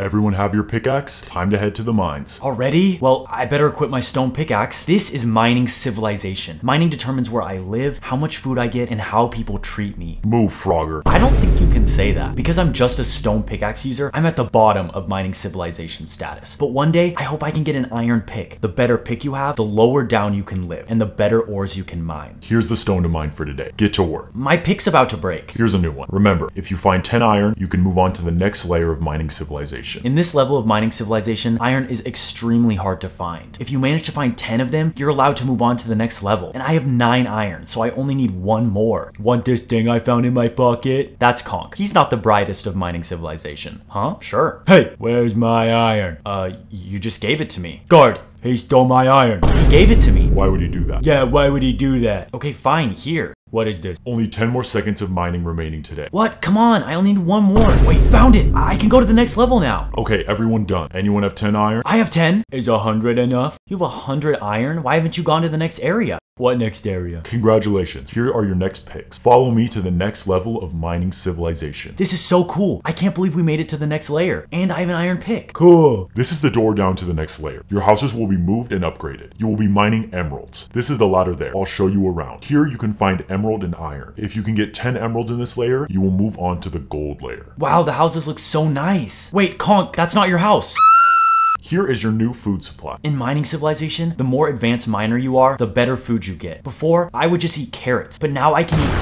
Everyone have your pickaxe? Time to head to the mines. Already? Well, I better equip my stone pickaxe. This is mining civilization. Mining determines where I live, how much food I get, and how people treat me. Move, Frogger. I don't think you can say that. Because I'm just a stone pickaxe user, I'm at the bottom of mining civilization status. But one day, I hope I can get an iron pick. The better pick you have, the lower down you can live, and the better ores you can mine. Here's the stone to mine for today. Get to work. My pick's about to break. Here's a new one. Remember, if you find 10 iron, you can move on to the next layer of mining civilization. In this level of mining civilization, iron is extremely hard to find. If you manage to find 10 of them, you're allowed to move on to the next level. And I have 9 iron, so I only need one more. Want this thing I found in my pocket? That's Konk. He's not the brightest of mining civilization. Huh? Sure. Hey, where's my iron? You just gave it to me. Guard! He stole my iron. He gave it to me. Why would he do that? Yeah, why would he do that? Okay, fine, here. What is this? Only 10 more seconds of mining remaining today. What? Come on, I only need one more. Wait, found it. I can go to the next level now. Okay, everyone done. Anyone have 10 iron? I have 10. Is 100 enough? You have 100 iron? Why haven't you gone to the next area? What next area? Congratulations, here are your next picks. Follow me to the next level of mining civilization. This is so cool. I can't believe we made it to the next layer. And I have an iron pick. Cool. This is the door down to the next layer. Your houses will be moved and upgraded. You will be mining emeralds. This is the ladder there. I'll show you around. Here you can find emerald and iron. If you can get 10 emeralds in this layer, you will move on to the gold layer. Wow, the houses look so nice. Wait, Konk, that's not your house. Here is your new food supply. In mining civilization, the more advanced miner you are, the better food you get. Before, I would just eat carrots, but now I can eat...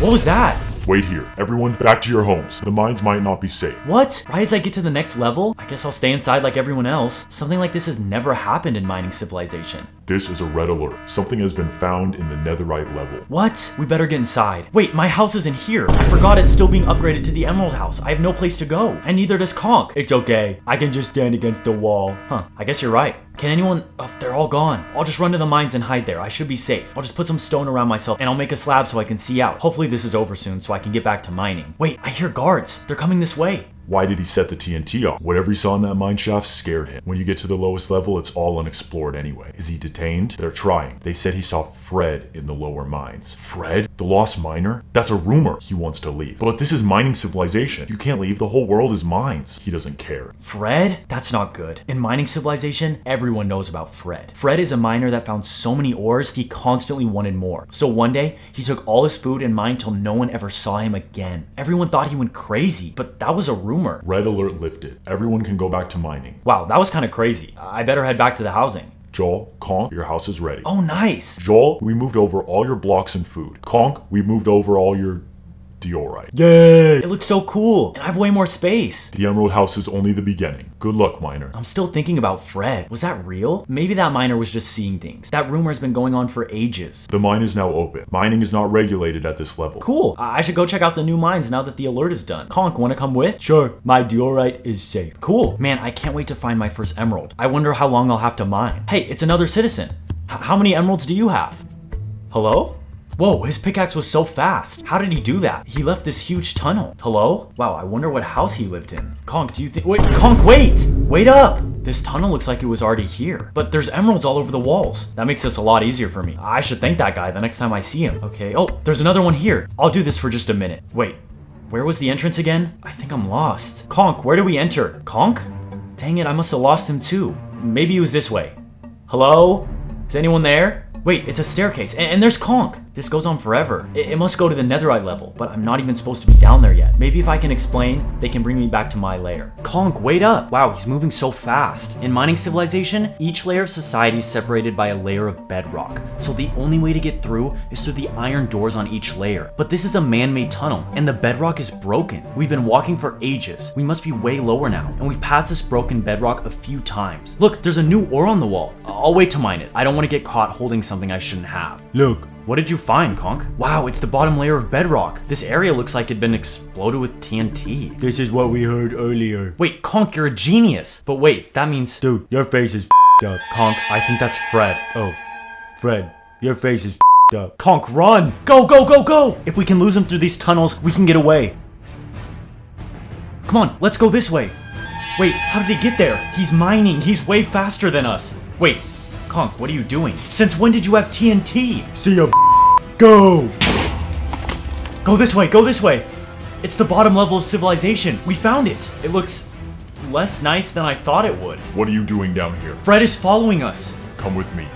What was that? Wait here. Everyone, back to your homes. The mines might not be safe. What? Right as I get to the next level? I guess I'll stay inside like everyone else. Something like this has never happened in mining civilization. This is a red alert. Something has been found in the netherite level. What? We better get inside. Wait, my house isn't here. I forgot it's still being upgraded to the emerald house. I have no place to go. And neither does Konk. It's okay. I can just stand against the wall. Huh. I guess you're right. Can anyone? Oh, they're all gone. I'll just run to the mines and hide there. I should be safe. I'll just put some stone around myself and I'll make a slab so I can see out. Hopefully this is over soon so I can get back to mining. Wait, I hear guards. They're coming this way. Why did he set the TNT off? Whatever he saw in that mine shaft scared him. When you get to the lowest level, it's all unexplored anyway. Is he detained? They're trying. They said he saw Fred in the lower mines. Fred? The lost miner? That's a rumor. He wants to leave. But this is mining civilization. You can't leave. The whole world is mines. He doesn't care. Fred? That's not good. In mining civilization, everyone knows about Fred. Fred is a miner that found so many ores, he constantly wanted more. So one day, he took all his food and mined till no one ever saw him again. Everyone thought he went crazy, but that was a rumor. Red alert lifted. Everyone can go back to mining. Wow, that was kind of crazy. I better head back to the housing. Joel, Konk, your house is ready. Oh, nice. Joel, we moved over all your blocks and food. Konk, we moved over all your diorite. Yay! It looks so cool, and I have way more space. The Emerald House is only the beginning. Good luck, miner. I'm still thinking about Fred. Was that real? Maybe that miner was just seeing things. That rumor has been going on for ages. The mine is now open. Mining is not regulated at this level. Cool. I should go check out the new mines now that the alert is done. Konk, wanna come with? Sure. My diorite is safe. Cool. Man, I can't wait to find my first emerald. I wonder how long I'll have to mine. Hey, it's another citizen. How many emeralds do you have? Hello? Whoa, his pickaxe was so fast. How did he do that? He left this huge tunnel. Hello? Wow, I wonder what house he lived in. Konk, do you think- Wait, Konk, wait! Wait up! This tunnel looks like it was already here, but there's emeralds all over the walls. That makes this a lot easier for me. I should thank that guy the next time I see him. Okay, oh, there's another one here. I'll do this for just a minute. Wait, where was the entrance again? I think I'm lost. Konk, where do we enter? Konk? Dang it, I must have lost him too. Maybe he was this way. Hello? Is anyone there? Wait, it's a staircase, and there's Konk. This goes on forever. It must go to the netherite level, but I'm not even supposed to be down there yet. Maybe if I can explain, they can bring me back to my lair. Konk, wait up! Wow, he's moving so fast. In mining civilization, each layer of society is separated by a layer of bedrock. So the only way to get through is through the iron doors on each layer. But this is a man-made tunnel, and the bedrock is broken. We've been walking for ages. We must be way lower now, and we've passed this broken bedrock a few times. Look, there's a new ore on the wall. I'll wait to mine it. I don't want to get caught holding something I shouldn't have. Look, what did you find, Konk? Wow, it's the bottom layer of bedrock. This area looks like it'd been exploded with TNT. This is what we heard earlier. Wait, Konk, you're a genius. But wait, that means... Dude, your face is f***ed up. Konk, I think that's Fred. Oh, Fred, your face is f***ed up. Konk, run! Go, go, go, go! If we can lose him through these tunnels, we can get away. Come on, let's go this way. Wait, how did he get there? He's mining. He's way faster than us. Wait. Konk, what are you doing? Since when did you have TNT? See ya, go! Go this way, go this way! It's the bottom level of civilization. We found it. It looks less nice than I thought it would. What are you doing down here? Fred is following us. Come with me.